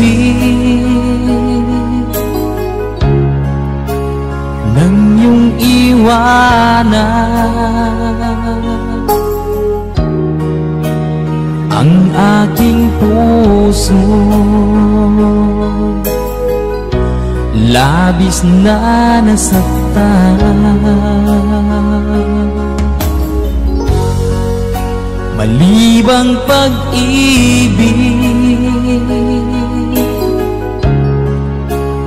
pansin ng iyong iwanan. Ang aking puso labis na nasaktan. Malibang pag-ibig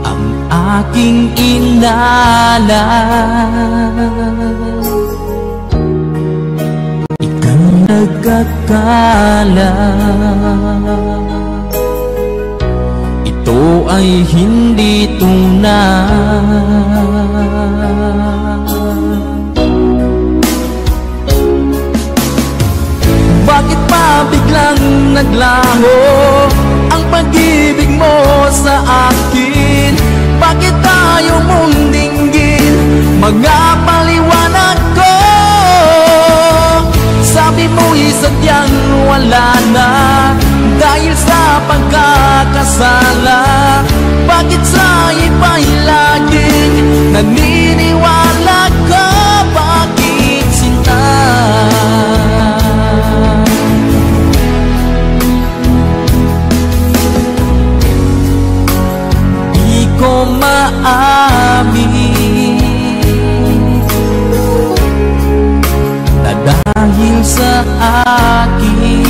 ang aking inalan. Ika'y nagkakala, ito ay hindi tunay. Bakit pa biglang naglaho ang pag-ibig mo sa akin? Bakit ayaw mong dinggin mga paliwanag ko? Sabi mo'y sadyang wala na dahil sa pagkakasala. Bakit sa iba'y laging naniniwala ka? Bakit sinta? Ko maamin na dahil sa akin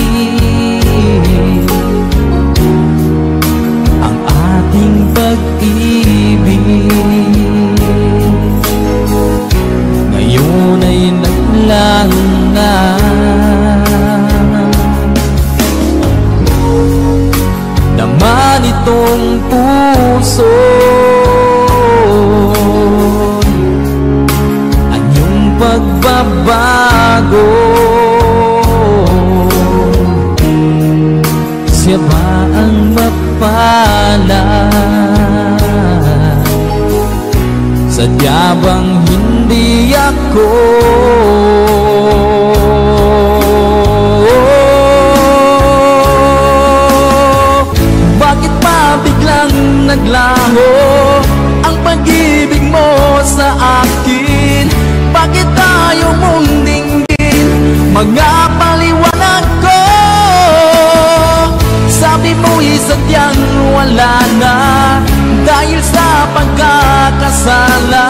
ang ating pag-ibig ngayon ay naglangan. Naman itong puso pagbabago, siya ba ang mapala? Sadya bang hindi ako bakit pa biglang naglaho ang pag-ibig mo sa akin? Bakit ayaw mong dinggin mga paliwanag ko? Sabi mo'y sadyang wala na dahil sa pagkakasala.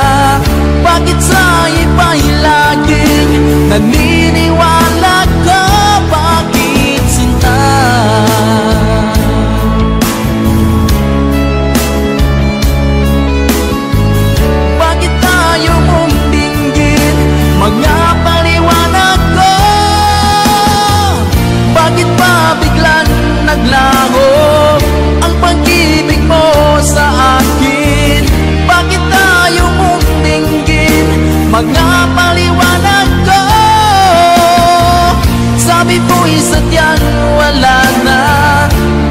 Bakit sa iba'y laging naniniwala ka? Bakit sinta? Naglaho ang pag-ibig mo sa akin. Bakit ayaw mong dinggin mga paliwanag ko? Sabi mo'y sadyang wala na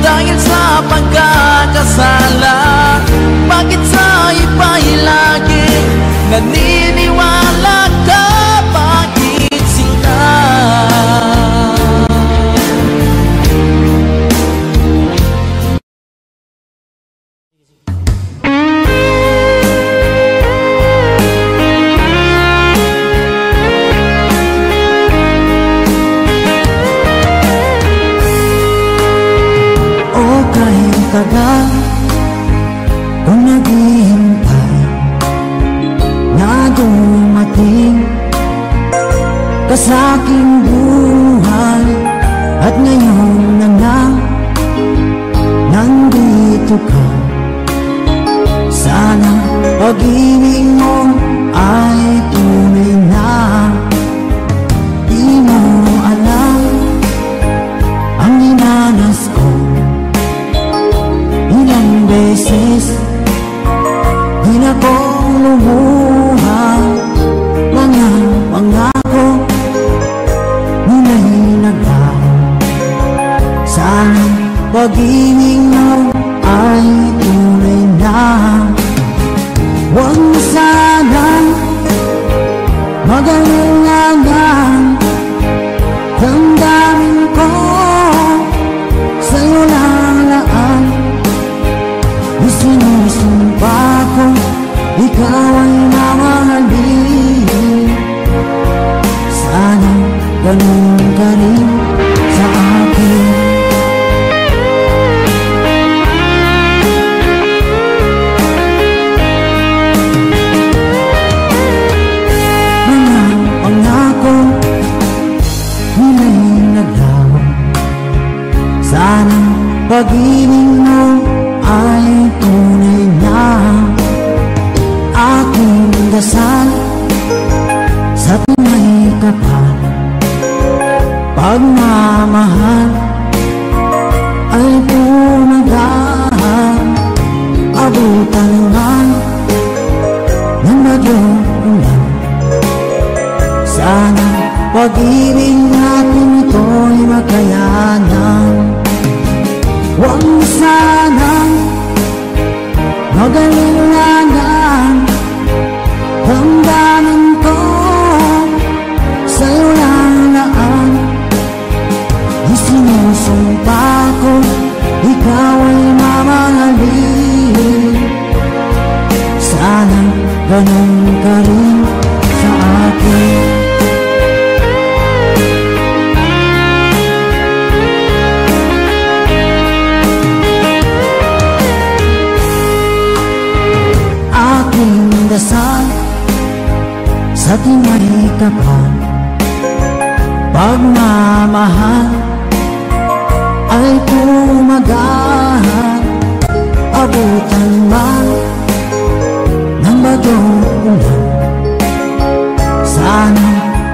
dahil sa pagkakasala. Bakit sa iba'y lagi naniniwala ka? Bakit sinta? Sa aking buhay at ngayon na nga nandito ka. Sana pag-ibig mo ay tunay na di mo alam ang inanas ko. Ilang beses di na ko lumuha mga pangalaman. Pag-ibig mo ay tunay na. Huwag mo sanang mag-alinganan. Damdamin ko sa'yo lalaan. noon ka rin sa akin. Mga pangako hindi naglaho. Sana pag-ibig mo ay tunay na aking dasal sa tunay ka pa. Pagmamahal ay tumagaan, abutan lang ng bagyong ulan. Sana pag-ibig natin ito'y makayanan. Huwag sanang magalinlangan. Damdamin ko sa'yo lang laan. Isinusumpa ko ikaw ay mamahalin. Sana ganun ka rin sa akin. Dasal sa tunay ka pa. Pagmamahal ay tumagahan, abutan man ng bagyong ulan. Sana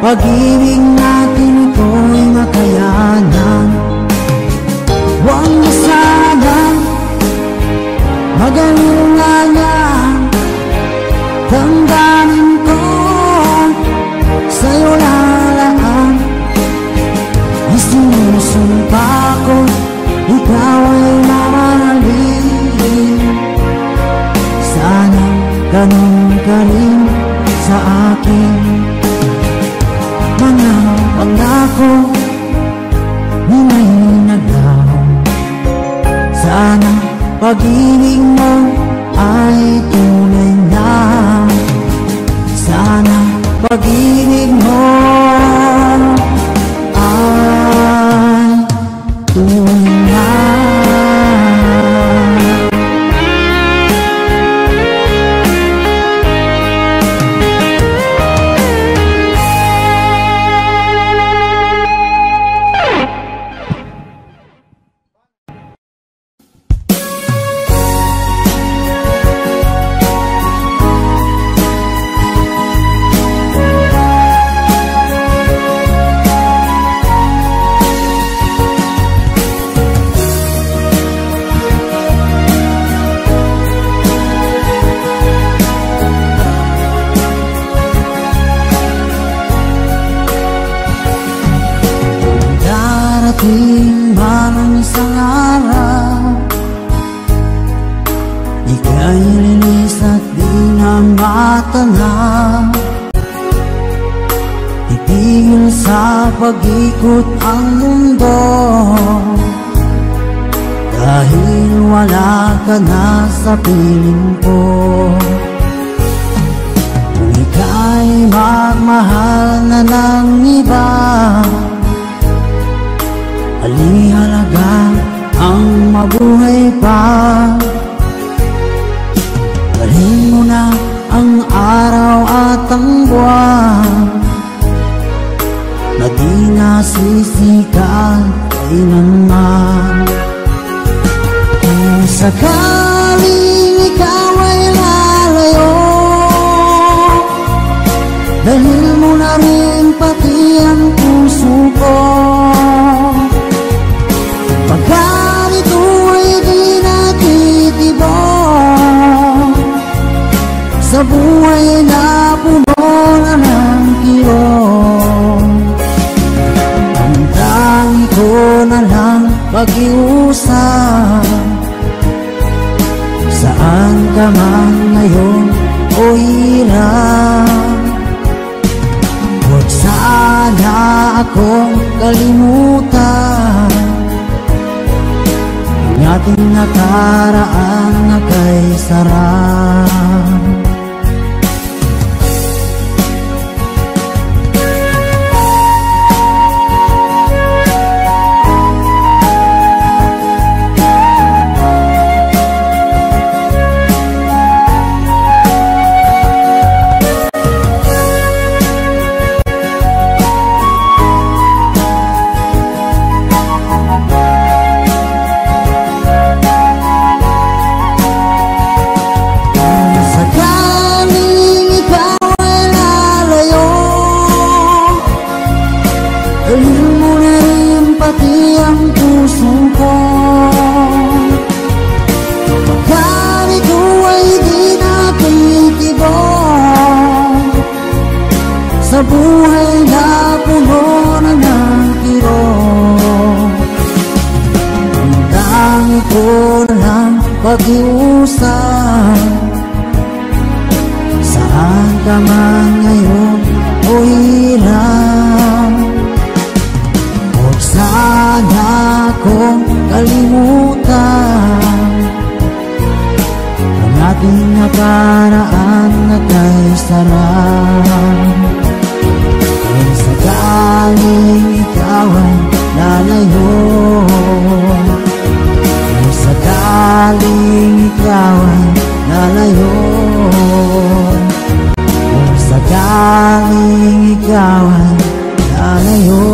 pag-ibig natin ito'y makayanan. Huwag sanang magalinlangan. Damdamin ko sa'yo lalaan. Isinusumpa ko ikaw ay mamahalin. Sana ganun ka rin sa akin. Mga pangako di may naglaho. Sana pag-ibig mo ay tunay na. Sana pag-ibig mo ay tunay na. Pag-ikot ang mundo dahil wala ka na sa piling ko. Kung ika'y magmahal na ng iba, alihalaga ang mabuhay pa. Dalhin mo na ang araw at ang buwan na di nasisikan ay naman. Kung sakaling ikaw ay lalayo, dalhin mo na rin pati ang puso ko. Pagkanito ay di natitibong sa buhay na puno na ng kilong. Ito na lang pag-iusap, saan ka man ngayon o hirap. Huwag sana akong kalimutan ang ating nakaraan na kay sarap. hati yang kusuka. Magkari ko'y di nakikibaw sa buhay na puno na ng kirot. Tangi ko na lang pag-iusap, saan ka man ngayon o hilang. Huwag sana akong kalimutan ang ating naparaan na kay sarang. Kung sakaling ikaw ay lalayo, kung sakaling ikaw ay lalayo, kung sakaling ikaw ay lalayo.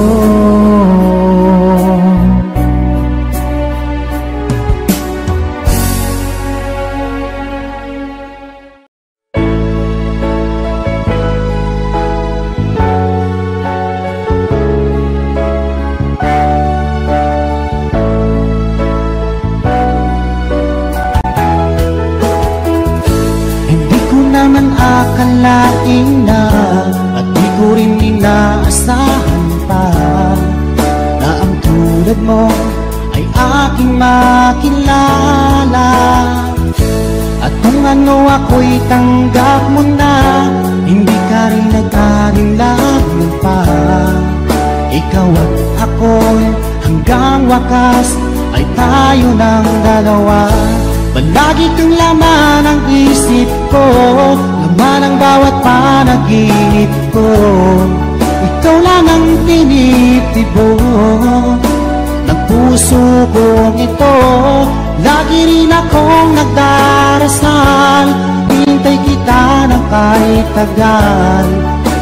Tagal,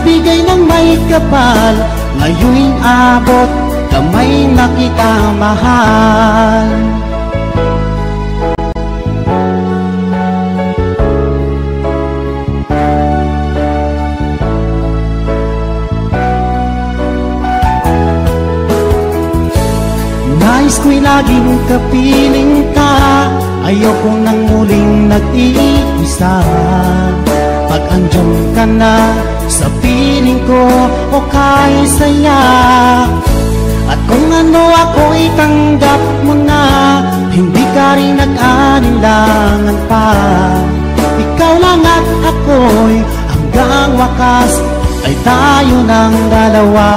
bigay ng may kapal, ngayon'y abot kamay na kita mahal. Nais ko'y laging kapiling ka, ayoko nang muling nag-iisa. Pag andiyan ka na sa piling ko o kay saya, at kung ano ako itanggap mo na, hindi ka rin nag-anilangan pa. Ikaw lang at ako'y hanggang wakas ay tayo ng dalawa.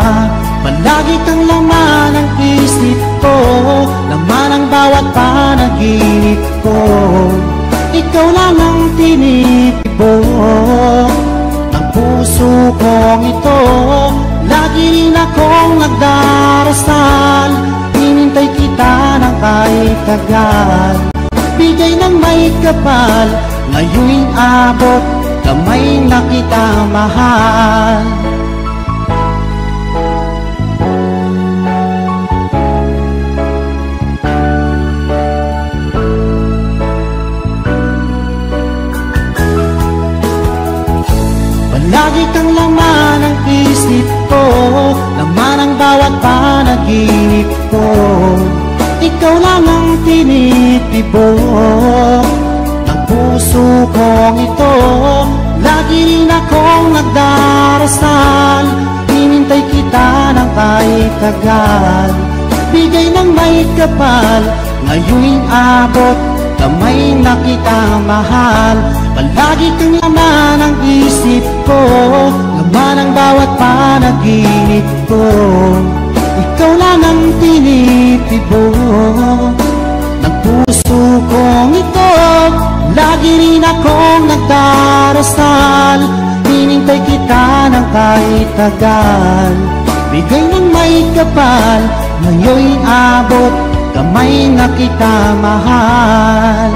Palagi kang laman ang isip ko, laman ang bawat panaginip ko. Ikaw lang ang tinitibo ang puso kong ito. Lagi rin akong nagdarasal, hinintay kita ng kahit tagal. Bigay ng may kapal, ngayon'y abot kamay na kita mahal. Lagi kang laman ang isip ko, laman ang bawat panaginip ko. Ikaw lang ang tinitibo ng puso kong ito. Lagi rin akong nagdarasal, hinintay kita ng kahit tagal. Bigay ng may kapal, ngayon'y abot kamay na kita mahal. Palagi kang laman ang isip ko, laman ang bawat panaginip ko. Ikaw lang ang tinitibo ng puso kong ito. Lagi rin akong nagdarasal, hinintay kita ng kahit tagal. Bigay ng may kapal, ngayon'y abot kamay na kita mahal.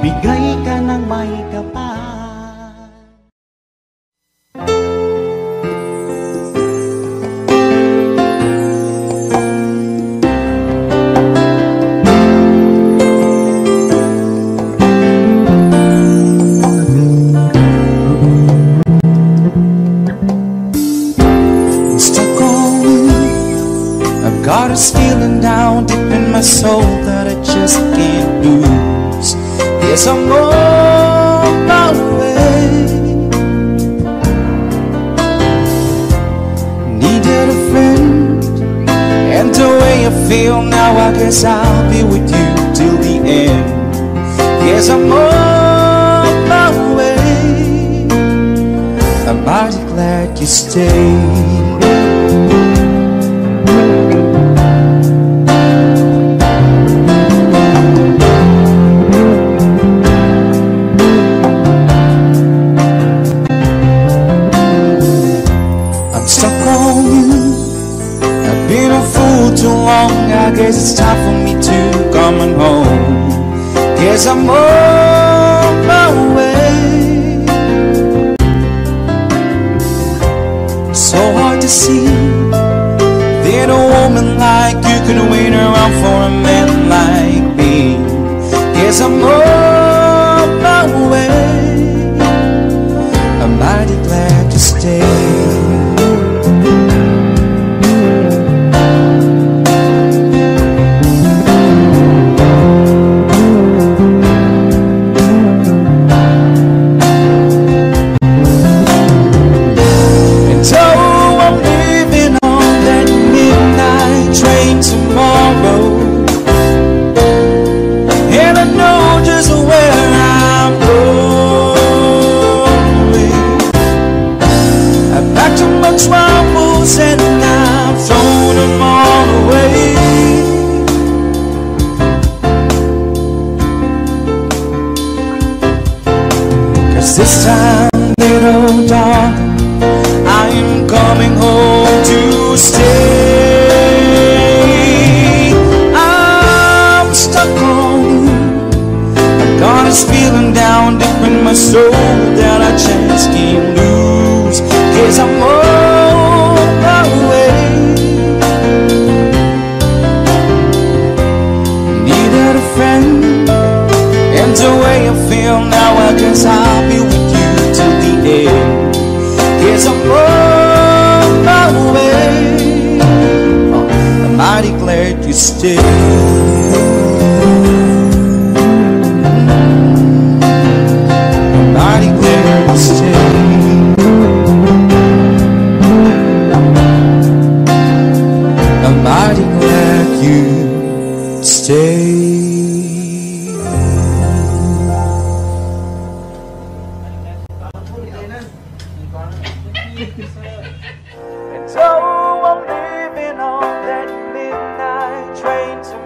Bigay Bigay ka ng may kapal. Stuck on you, I've got a feeling down deep in my soul that I just can't lose. Yes, I'm on my way. Needed a friend, and the way I feel now, I guess I'll be with you till the end. Yes, I'm on my way. I'm mighty glad you stayed. It's time for me to come on home. Guess I'm on my way. So hard to see that a woman like you can wait around for a man like me. Guess I'm on my way. I'm mighty glad to stay. This time, little dog, I am coming home to stay. I'm stuck on you. I've got this feeling down deep in my soul that I just can't lose. Cause I'm on my way. Needed a friend, and the way I feel now, I guess I'll be. Yes, I'm on my way. I'm mighty glad you stayed. I'm mighty glad you stayed. I'm mighty glad you stayed.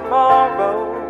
Tomorrow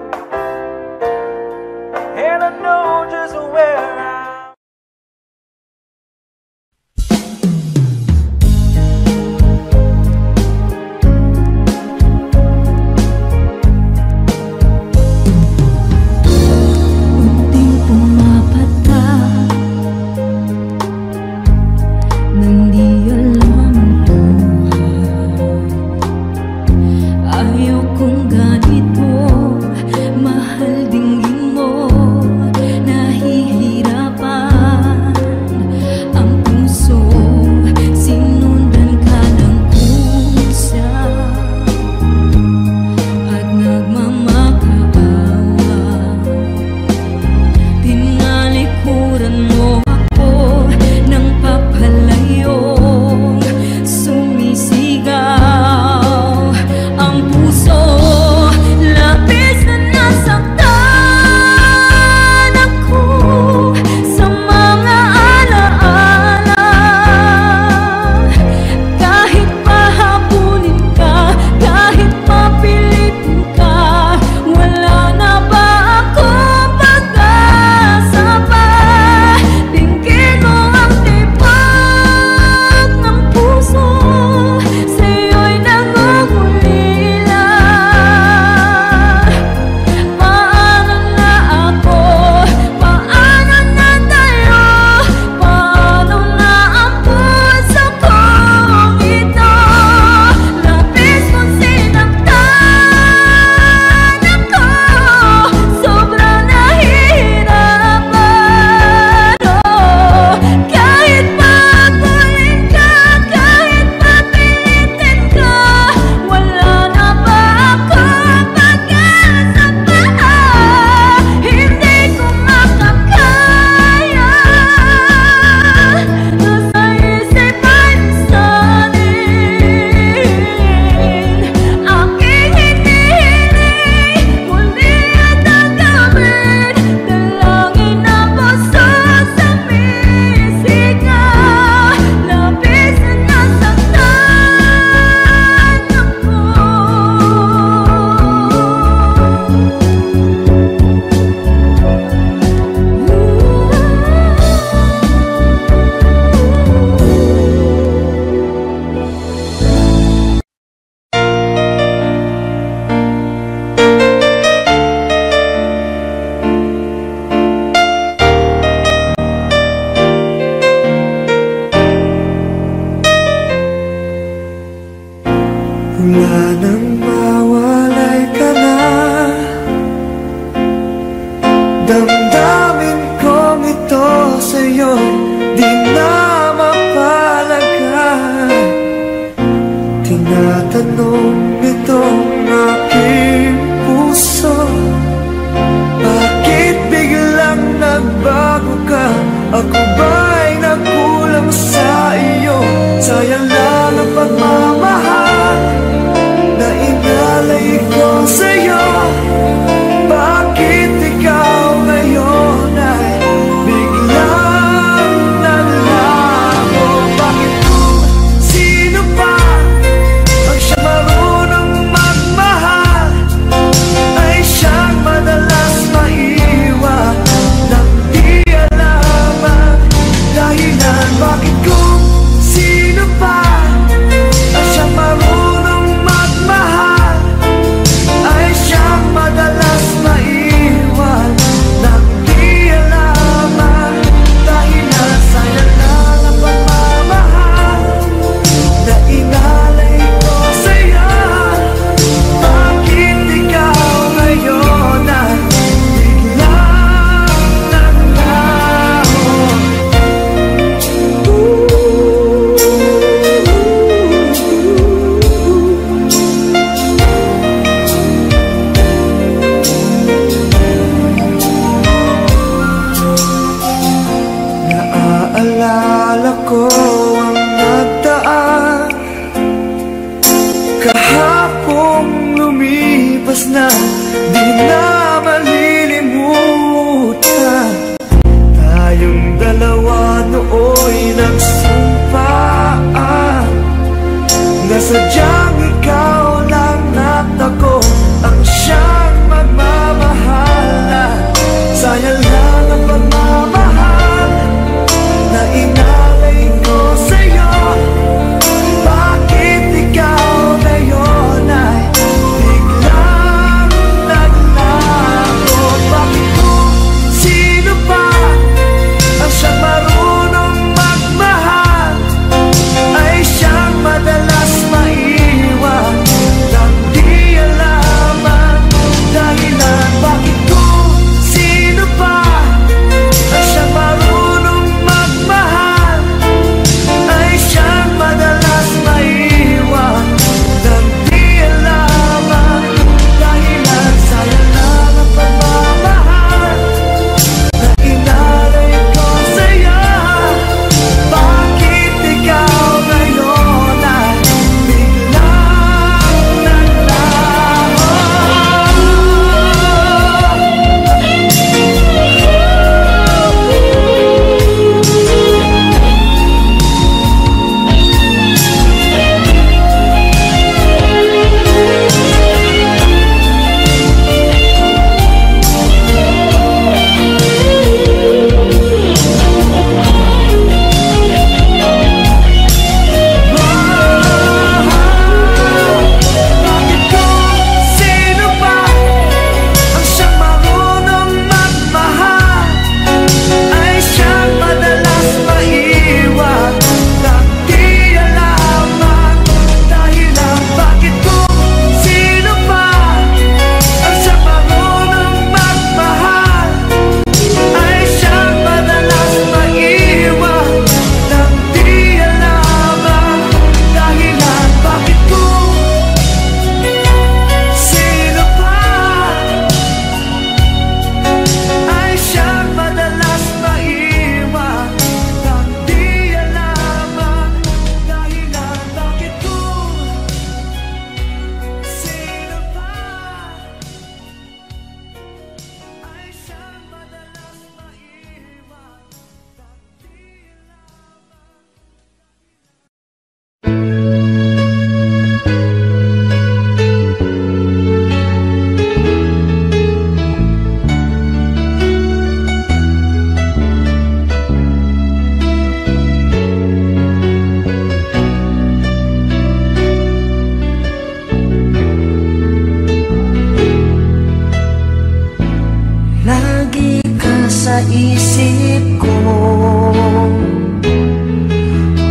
isip ko.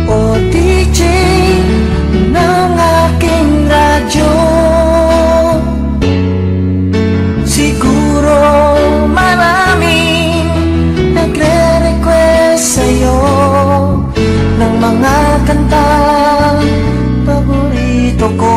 O DJ ng aking radyo, siguro maraming nagre-request sa'yo ng mga kanta paborito ko.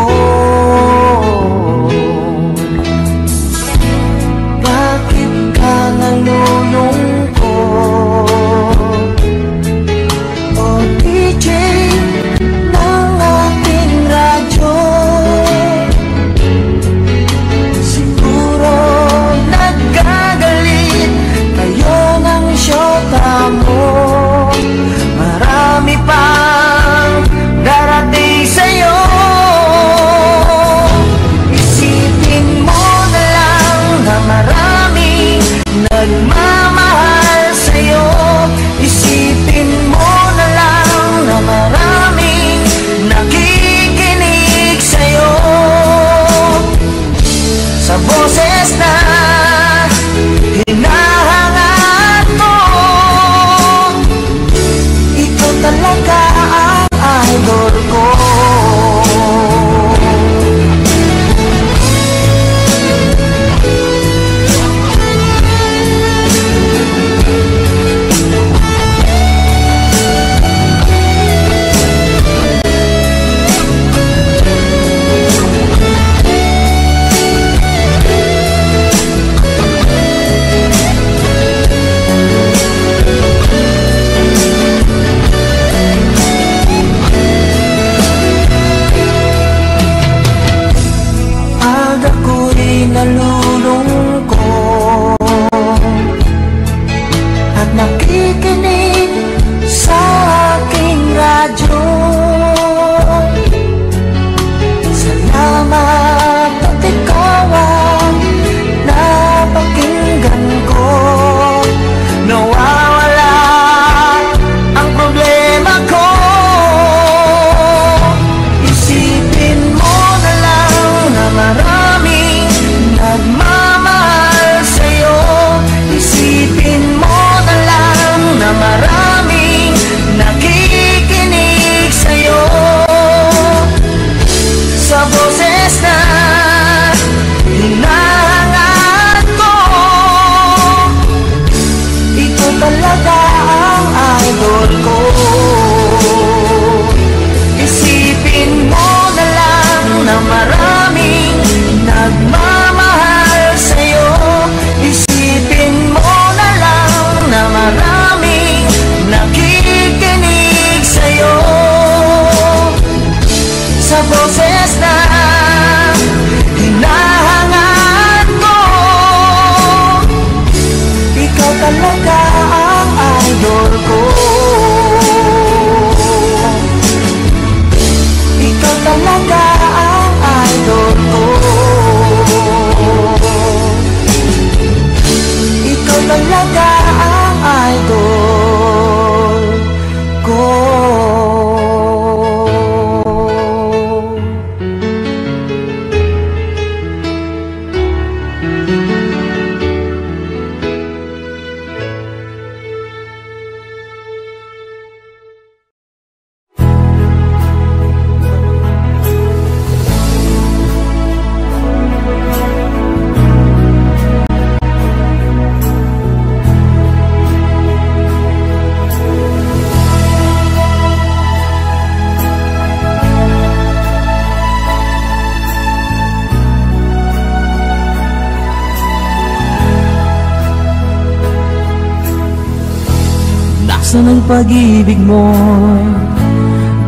Nasaan ang pag-ibig mo?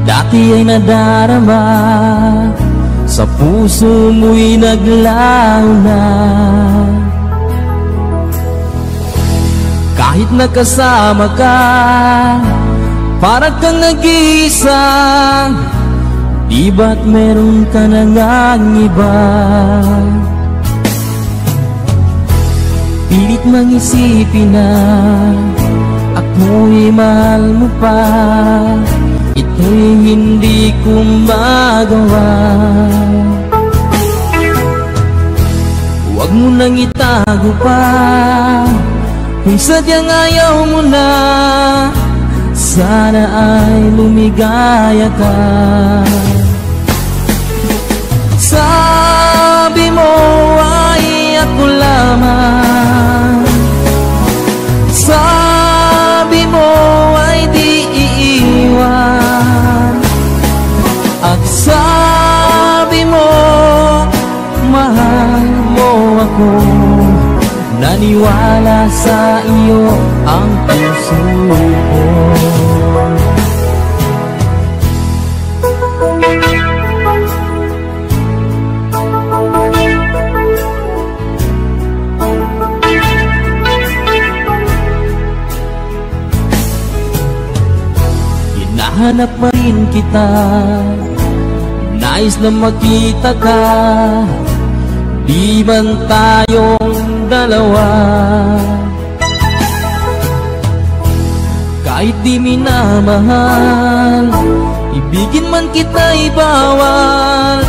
Dati ay nadarama, sa puso mo'y naglaw na. Kahit nakasama ka, parang kang nag-iisa. Di ba't meron ka na ngang iba? Pilit mang isipin na ako'y mahal mo pa, ito'y hindi ko magawa. Huwag mo nang itago pa, Kung sadyang ayaw mo na, sana ay lumigaya ka. Sabi mo ay ako lamang, sabi mo ay di iiwan, at sabi mo mahal mo ako. Naniwala sa iyo ang puso ko. Hinahanap pa rin kita, nais na makita ka, di man tayong dalawa. Kahit di minamahal, ibigin man kita'y bawal,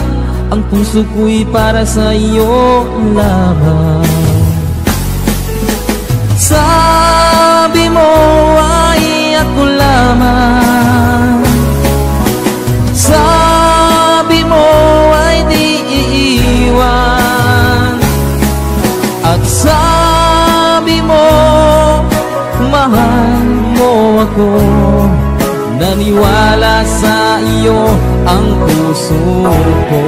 ang puso ko'y para sa iyo lamang. Sabi mo ay ako lamang, sabi mo ay di iiwan, at sabi mo mahal mo ako. Naniwala sa iyo ang puso ko.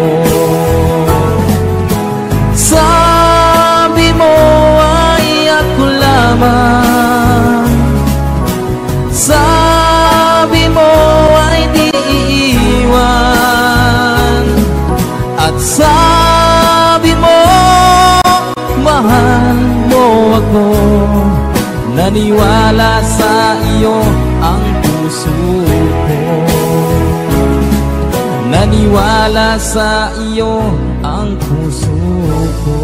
Sabi mo ay ako lamang, sabi mo ay di iiwan, at sabi mo mahal mo ako. Naniwala sa iyo ang puso ko. Naniwala sa iyo ang puso ko.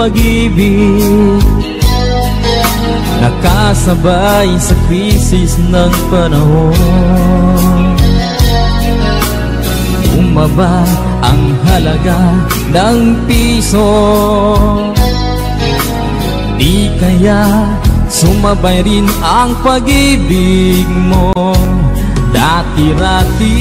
Pag-ibig nakasabay sa krisis ng panahon. Bumaba ang halaga ng piso, di kaya sumabay rin ang pag-ibig mo. Dati-rati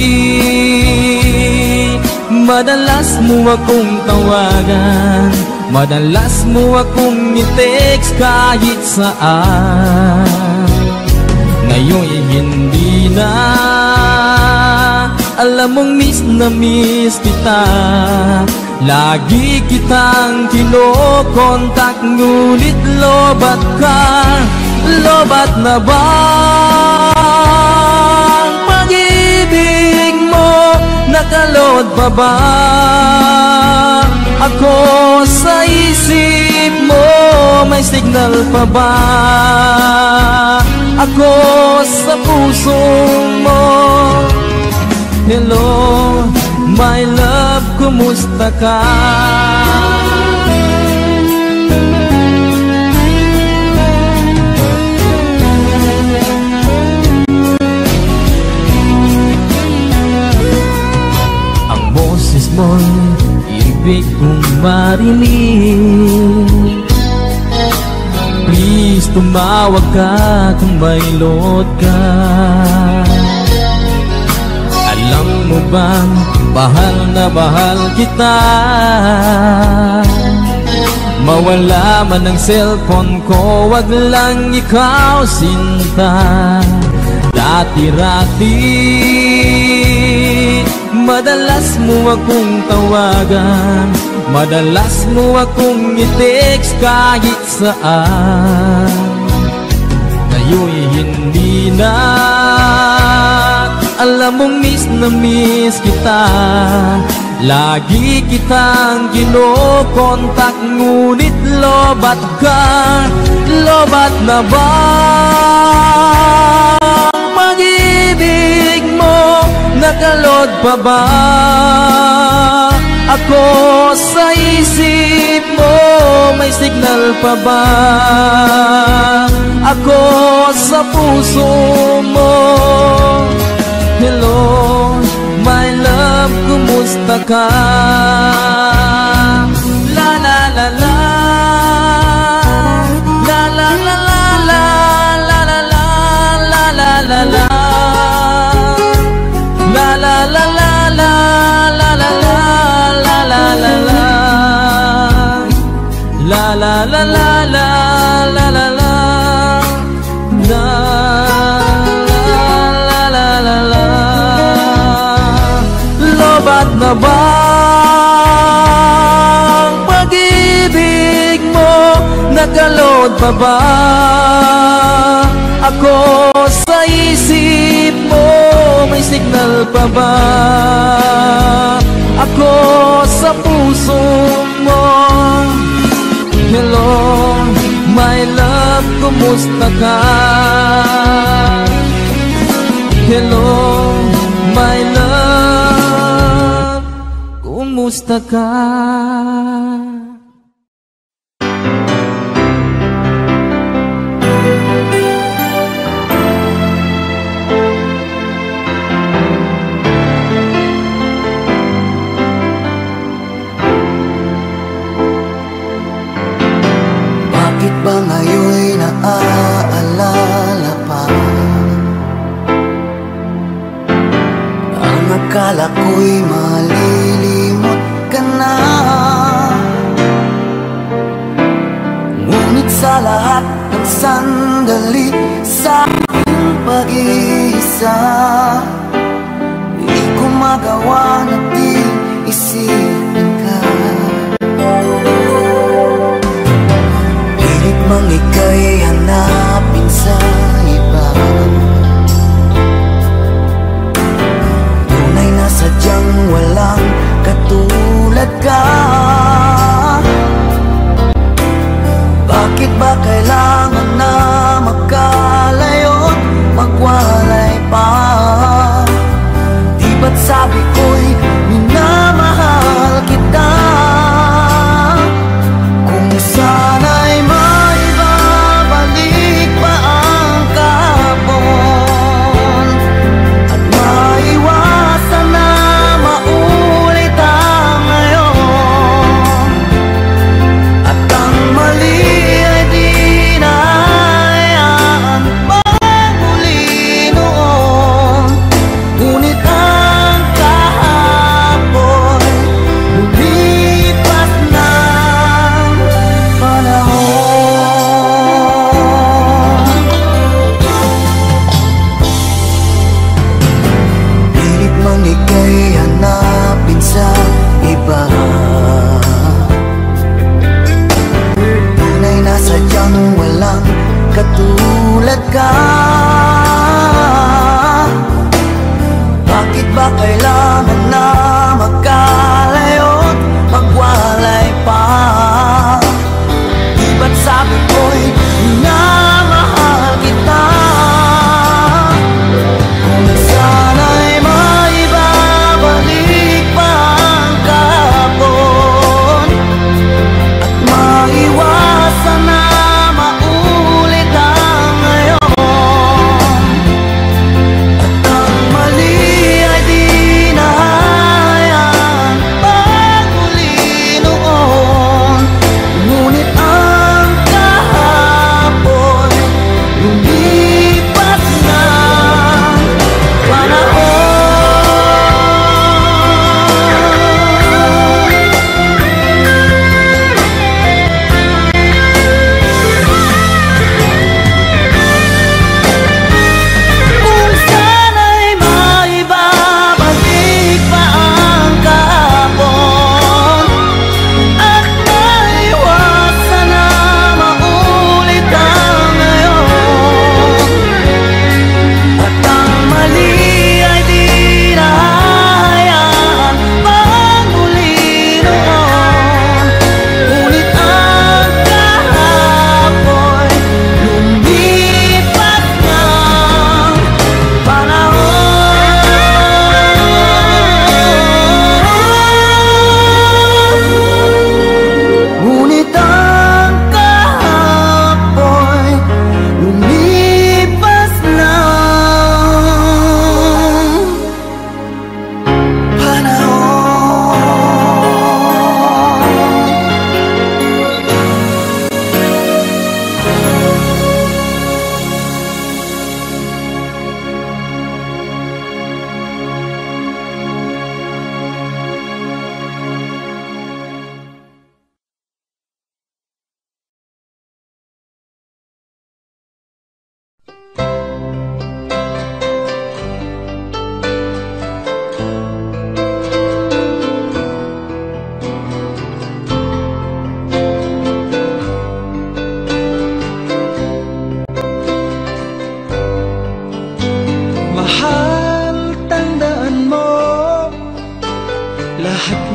madalas mo akong tawagan, madalas mo akong i-text kahit saan. Ngayon hindi na, alam mong miss na miss kita. Lagi kitang kinokontak, ngunit lobat ka. Lobat na ba ang pag-ibig mo? Nakalod pa ba ako sa isip mo? May signal pa ba ako sa puso mo? Hello, my love, kumusta ka? Ang boses mo'y ibig kong marinig. Please tumawag ka kung may load ka. Alam mo bang bahal na bahal kita? Mawala man ang cellphone ko, wag lang ikaw sinta. Dati-rati madalas mo akong tawagan, madalas mo akong i-text kahit saan. Ngayon hindi na, alam mong miss na miss kita. Lagi kitang kinokontak, ngunit lobat ka. Lobat na ba ang pag-ibig mo? Nagalod pa ba ako sa isip mo? May signal pa ba ako sa puso mo? Hello, my love, kumusta ka? La la la la la la la la la la la la la la. La la la la la la la la la la la la. Lobat na ba ang pag-ibig mo? Nagalod pa ba ako sa isip mo? May signal pa ba ako sa puso mo? Hello, my love, kumusta ka? Hello, my love, kumusta ka? Naaalala pa ang akala ko'y malilimot ka na, ngunit sa lahat ng sandali sa aking pag-iisa, di ko magawa na di isipin ka. Mang ika'y hanapin sa iba, tunay na sadyang wala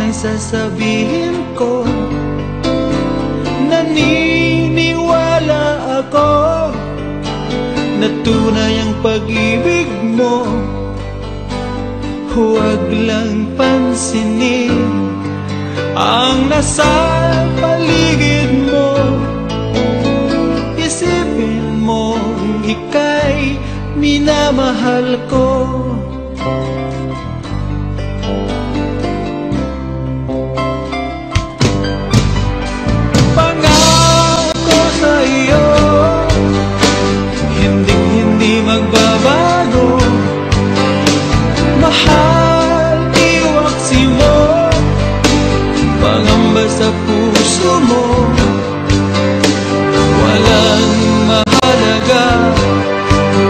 may sasabihin ko. Naniniwala ako na tunay ang pag-ibig mo. Huwag lang pansinin ang nasa paligid mo. Isipin mo ika'y minamahal ko. Pangako sa iyo, hindi magbabago. Mahal iwaksi mo, pangamba sa puso mo. Walang mahalaga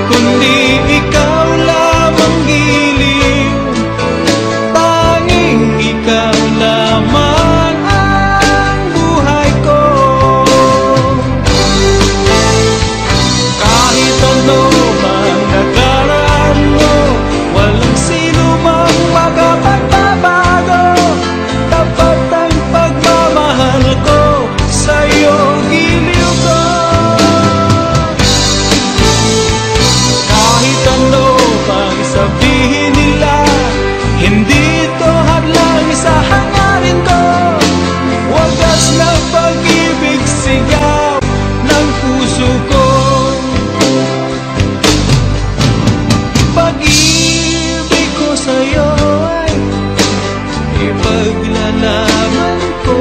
kundi ikaw lamang giliw. Tanging ikaw lamang ang buhay ko. Kahit ano man nakaraan mo, walang sino mang makapagbabago. Tapat ang pagmamahal ko sa'yo, giliw ko. Kahit ano pang sabihin nila, hindi ito hadlang sa hangarin ko. Wagas na pag-ibig, sigaw ng puso ko. Pag-ibig ko sa'yo ay ipaglalaman ko.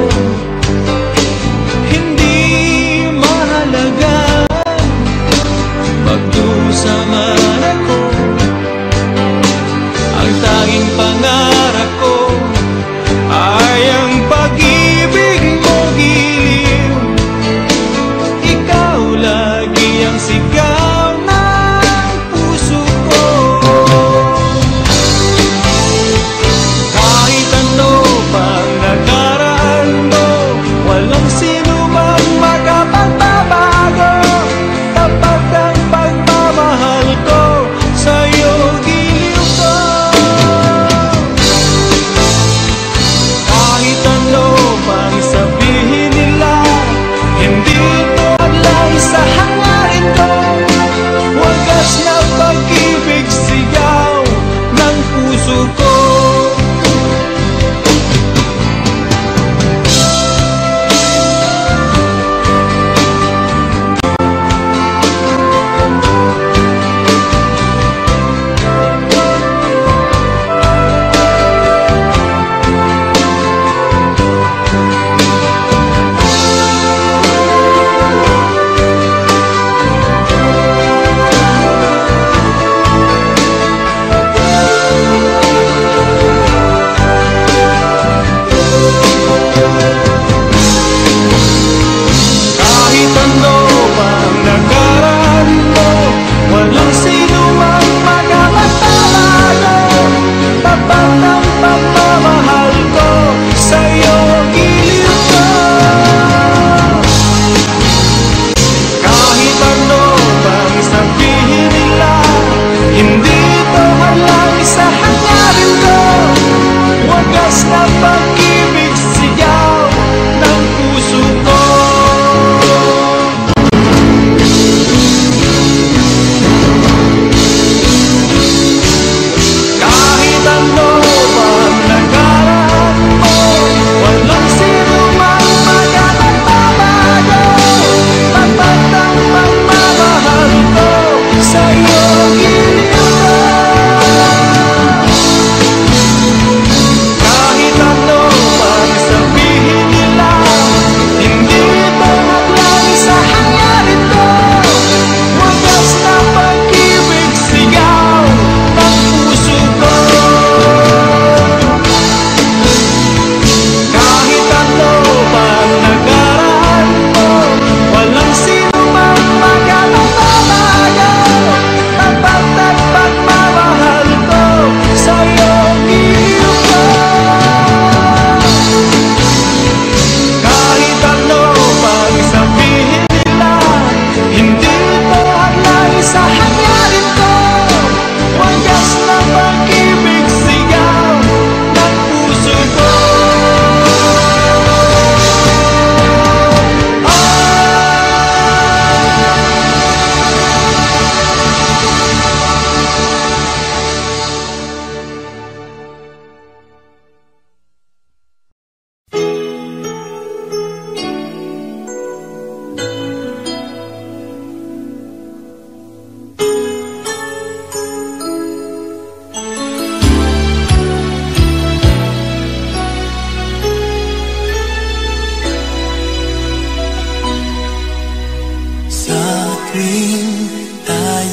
Hindi mahalaga magdusa man ako. Ang tanging pangarap ko ay ang pag-ibig mo, giliw. Ikaw lagi ang sigaw ng puso ko. Kahit ano pang nakaraan mo,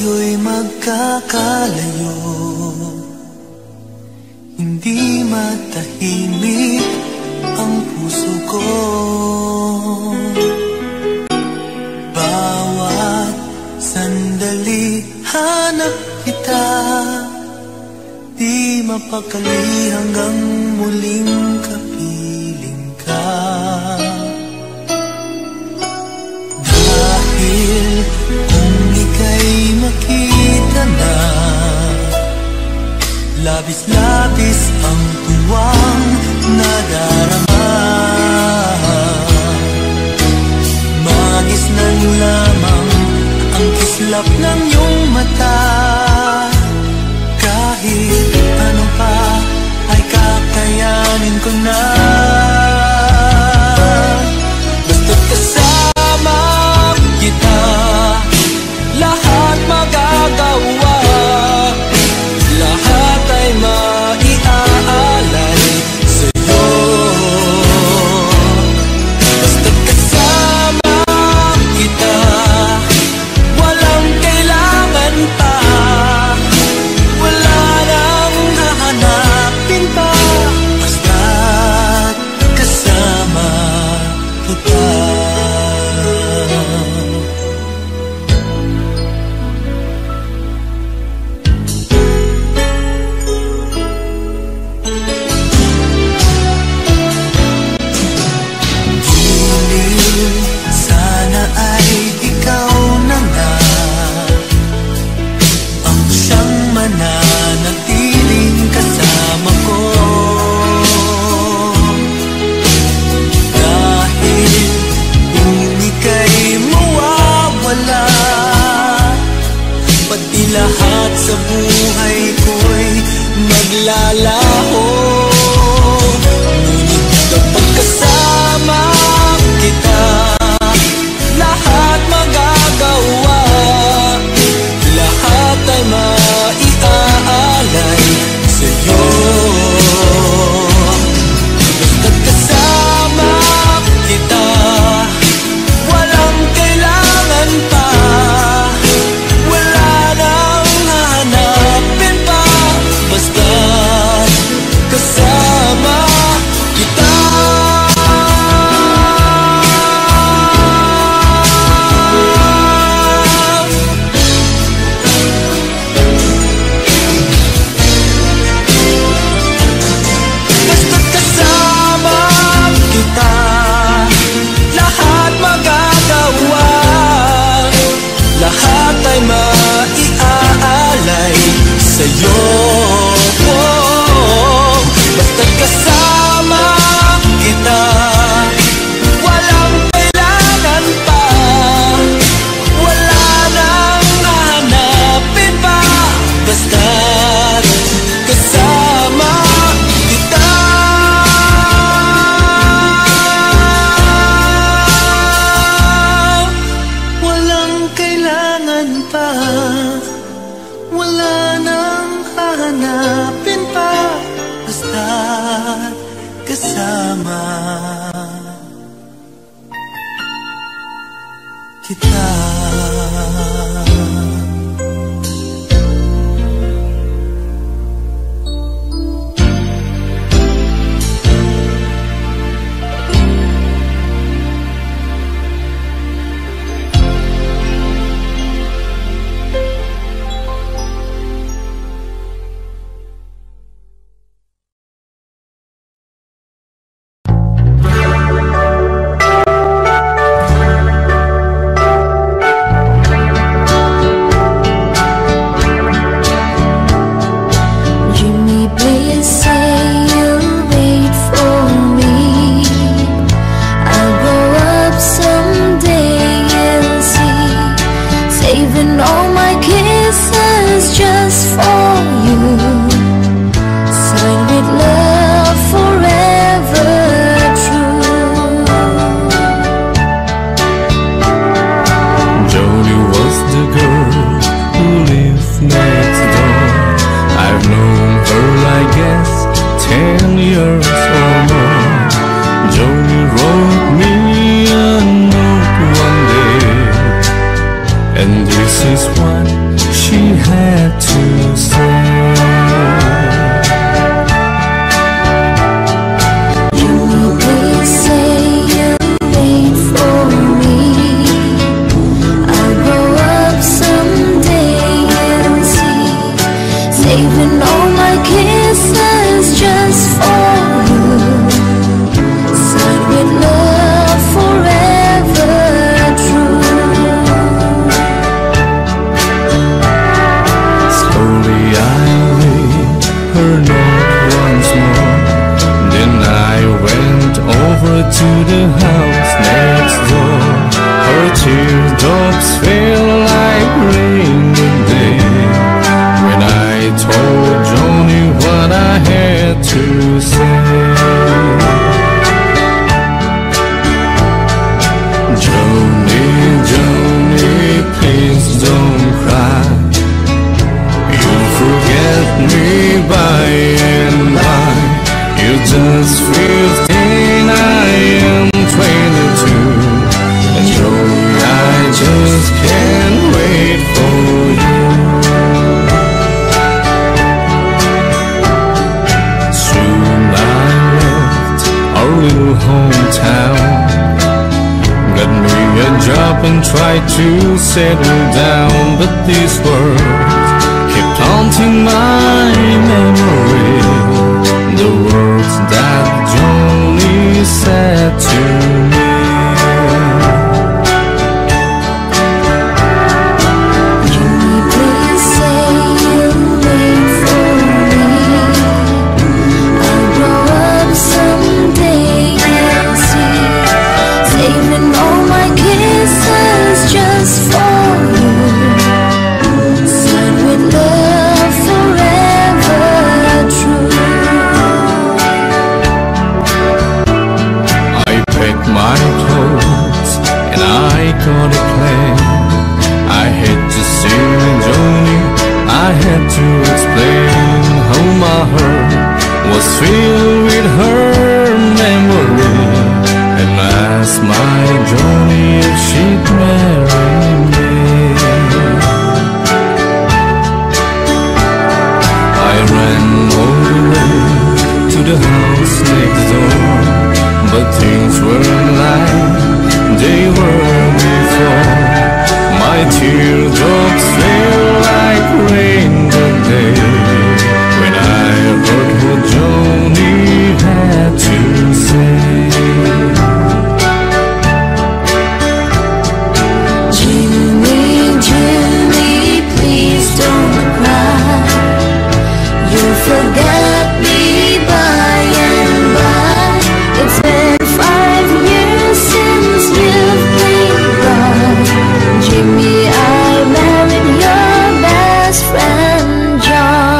tayo'y magkakalayo, hindi matahimik ang puso ko. Bawat sandali hanap kita, di mapakali hanggang muling kapiling ka. Dahil kung ika'y makita na, labis-labis ang tuwang nadarama. Magis ng lamang ang kislap ng iyong mata, kahit ano pa ay kakayanin ko na. Basta't kasama kita, lahat magagawa, lahat ay maiaalay sa'yo. Basta't kasama kita, walang kailangan pa, wala nang hahanapin pa. Basta't kasama kita, lahat sa buhay ko'y naglalaho. Ngunit kapag kasama kita, lahat magagawa, lahat ay maiaalay sa'yo. Basta't kasama kita, walang kailangan pa, kasama kita. Basta't kasama kita, lahat magagawa, lahat ay maiaalay sa'yo. Basta't kasama kita, walang kailangan pa, wala nang hahanapin pa. Basta't kasama kita. Walang kailangan pa, wala nang hahanapin pa. Basta't kasama kita. to the house next door. Her teardrops feel like rain today. When I told Johnny what I had to say, Johnny, Johnny, please don't cry. You'll forget me by and by. You just feel. Hometown got me a job and tried to settle down, but these words kept haunting my memory. The words that Johnny said to me, Johnny, please say you'll wait for me. I'll grow up someday. Saving all my kisses just for you. Said with love forever true. I packed my clothes and I got a plane. I had to see Johnny, I had to explain how my heart was filled with her memory. And asked my Johnny if she'd marry me. I ran all the way to the house next door, but things weren't like they were before. My teardrops fell like rain that day when I heard what Johnny had to say. Forget me by and by. It's been 5 years since you've been gone. Jimmy, I married your best friend, John.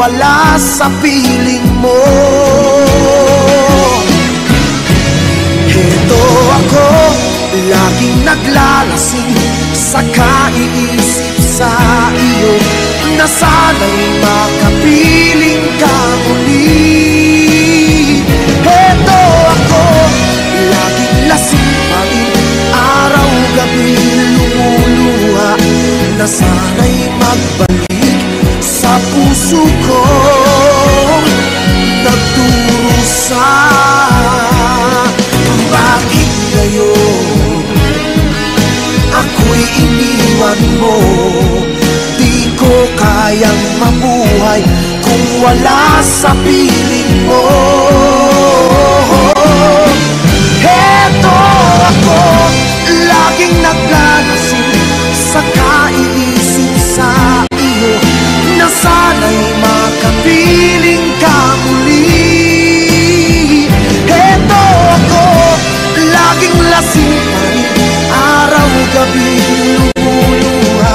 wala sa piling mo. Heto ako, laging naglalasing sa kaiisip sa iyo, na sana'y makapiling ka muli. Heto ako, laging lasing pa rin, araw-gabi lumuluha, na sana'y magbalik sa puso ko, nagdurusa. Bakit ngayon ako'y iniwan mo? Di ko kayang mabuhay kung wala sa piling mo. Heto ako, laging naglalasing sa kaiisip sa iyo, na sana'y makapiling ka muli. Heto ako, laging lasing pa rin, araw-gabi lumuluha,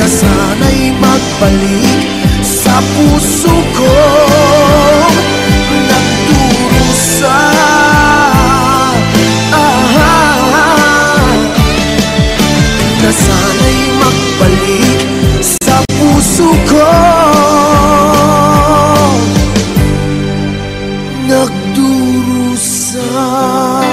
na sana'y magbalik sa puso ko, nagdurusa. Na sana'y magbalik sa puso ko, nagdurusa. Hey,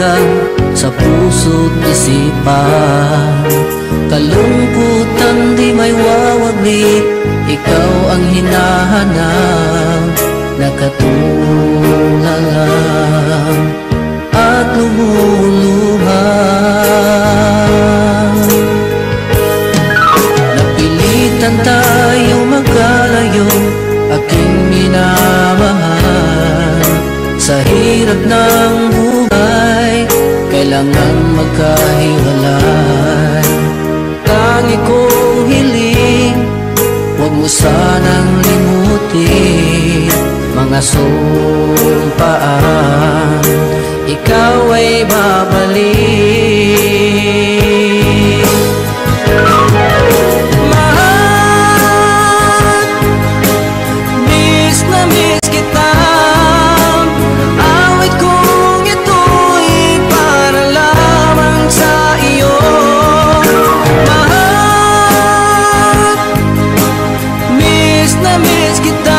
hanggang sa puso't isipan. Kalungkutan di may wawaglit, ikaw ang hinahanap na katulad at lumuluhan. Napilitan tayo magkalayo, aking minamahal. Sa hirap ng buhay, kailangan magkahiwalay. Tangi kong hiling, huwag mo sanang limutin mga sumpaan, ikaw ay babalik. Mahal, miss na miss kita. Awit kong ito'y para lamang sa iyo. Mahal, miss na miss kita.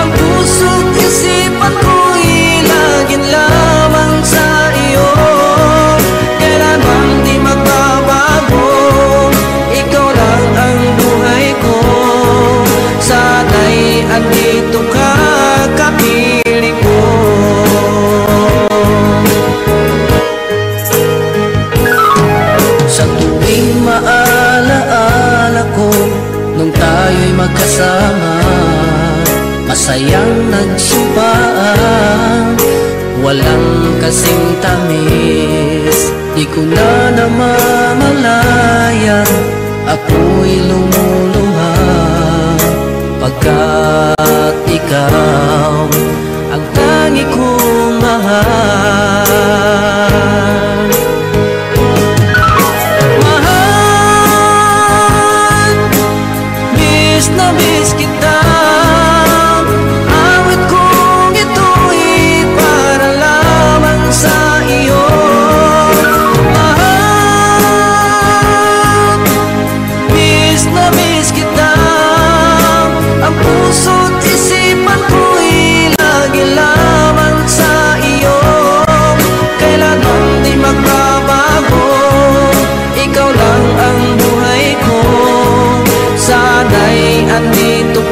Ang puso't isipan ko'y laging lamang sa iyo. Kailanman di magbabago, ikaw lang ang buhay ko. Sana'y andito ka, kapiling ko. Sa tuwing maalaala ko nung tayo'y magkasama, masayang nagsumpaan, walang kasing tamis. Di ko na namamalayan, ako'y lumuluha pagkat ikaw ang tangi kong mahal. Mahal, miss na miss kita. Puso't isipan ko'y lagi lamang sa iyo. Kailanman di magbabago, ikaw lang ang buhay ko. Sana'y andito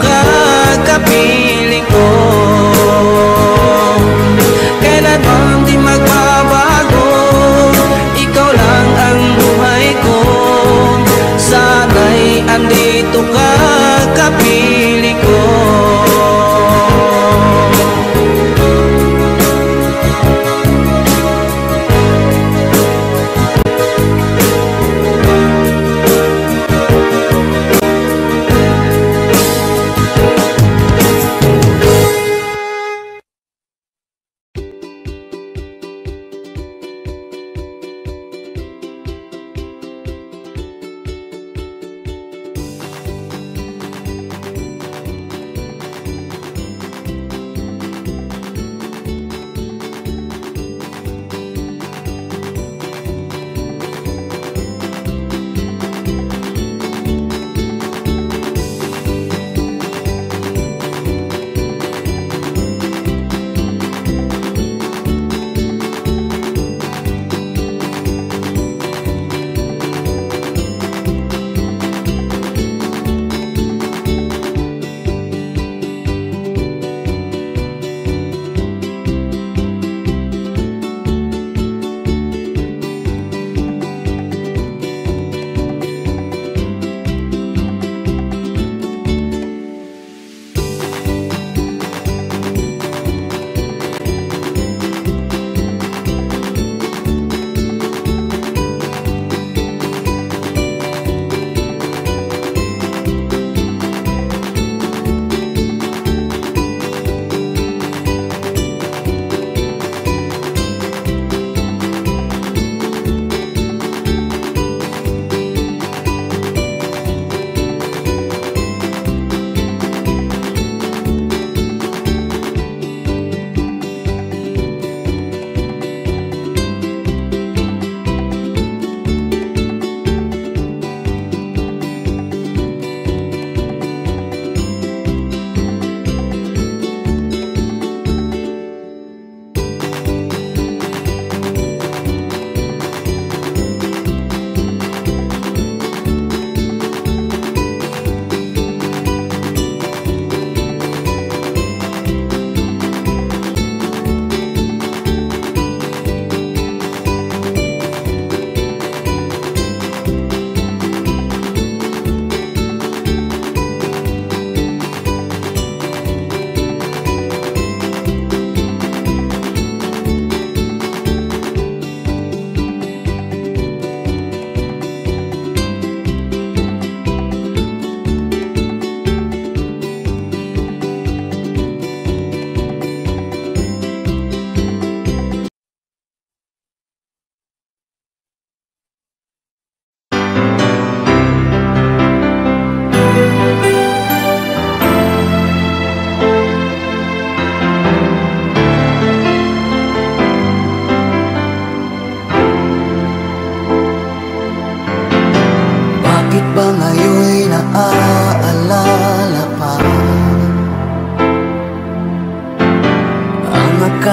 ka, kapiling ko.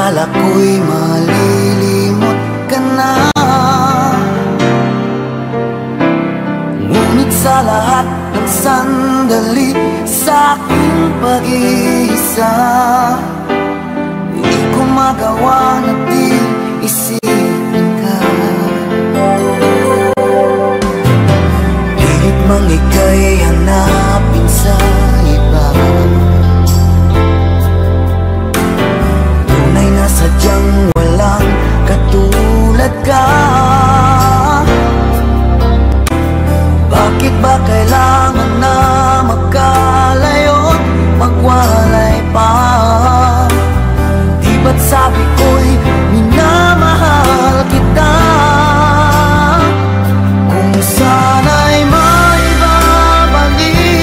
Akala ko'y malilimot ka na, ngunit sa lahat ng sandali sa aking pag-iisa, hindi ko magawa na di isipin ka. Kahit mang ika'y hanapin sa iba, tunay na sadyang walang katulad ka. Bakit ba kailangan na magkalayo, magwalay pa? Di ba't sabi ko'y minamahal kita? Kung sana'y maibabalik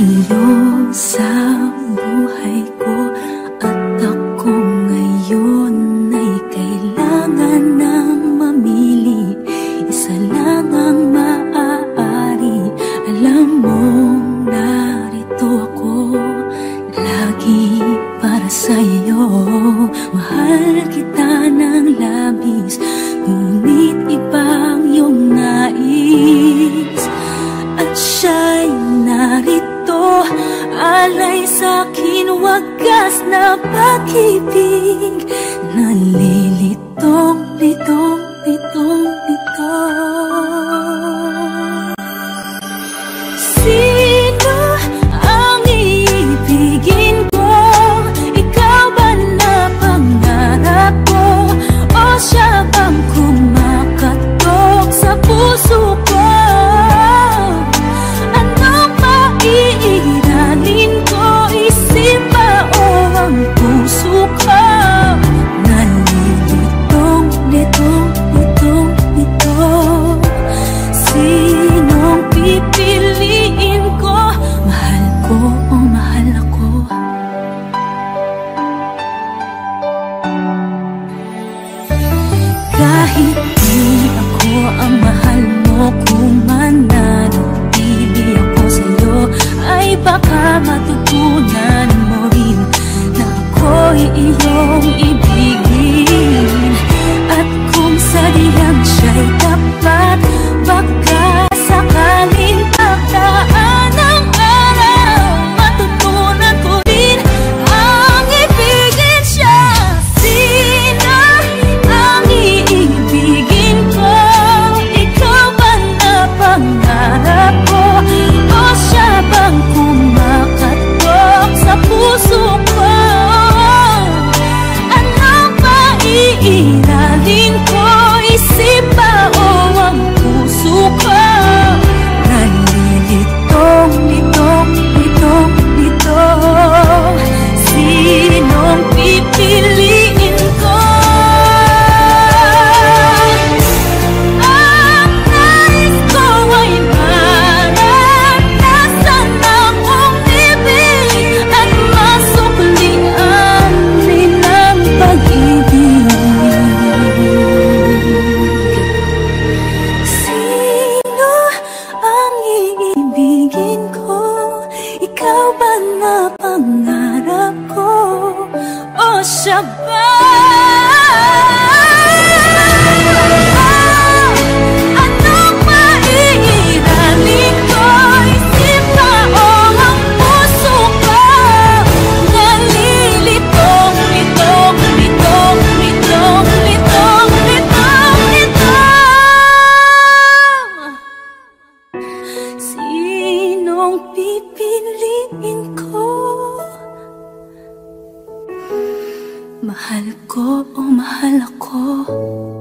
kayo sa buhay ko. At ako ngayon ay kailangan ng mamili. Isa lang ang maaari. Alam mo, narito ako lagi para sa'yo. Mahal kita ng labis, ngunit iba ang iyong nais. At siya'y narito, alay sa'kin wagas na pag-ibig. Nalilitong, litong, litong, litong. Sino ang iibigin ko? Ikaw ba na pangarap ko? O siya bang kumakatok sa puso ko? Baka matutunan mo rin na ako'y iyong ibigin. At kung sadyang siya'y tapat, baka sakaling pagdaan ng araw, matutunan ko rin ang ibigin siya. Sino ang iibigin ko? Ikaw ba na pangarap ko? O siya bang mahal ko o mahal ako?